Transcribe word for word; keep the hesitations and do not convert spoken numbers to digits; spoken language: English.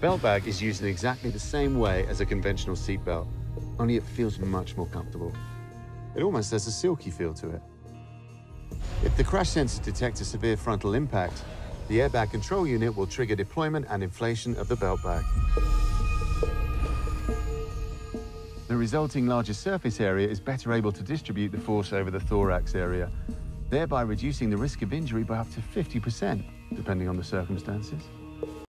belt bag is used in exactly the same way as a conventional seat belt, only it feels much more comfortable. It almost has a silky feel to it. If the crash sensor detects a severe frontal impact, the airbag control unit will trigger deployment and inflation of the belt bag. The resulting larger surface area is better able to distribute the force over the thorax area, thereby reducing the risk of injury by up to fifty percent, depending on the circumstances.